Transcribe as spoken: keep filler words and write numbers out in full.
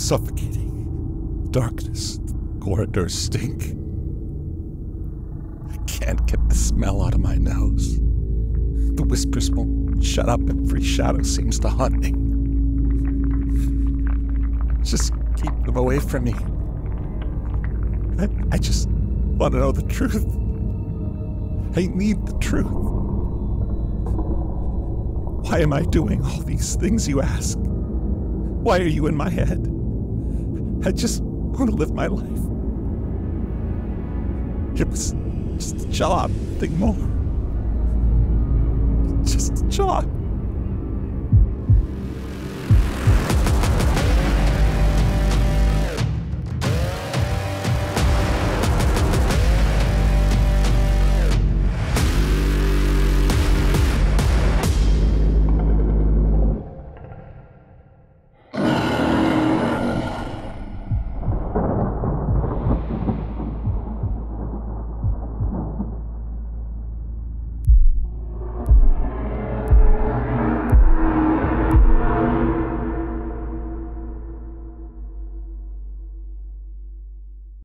suffocating. Darkness. Corridors stink. I can't get the smell out of my nose. The whispers won't shut up. Every shadow seems to haunt me. Just keep them away from me. I, I just want to know the truth. I need the truth. Why am I doing all these things, you ask? Why are you in my head? I just want to live my life. It was just a job, nothing more. Just a job.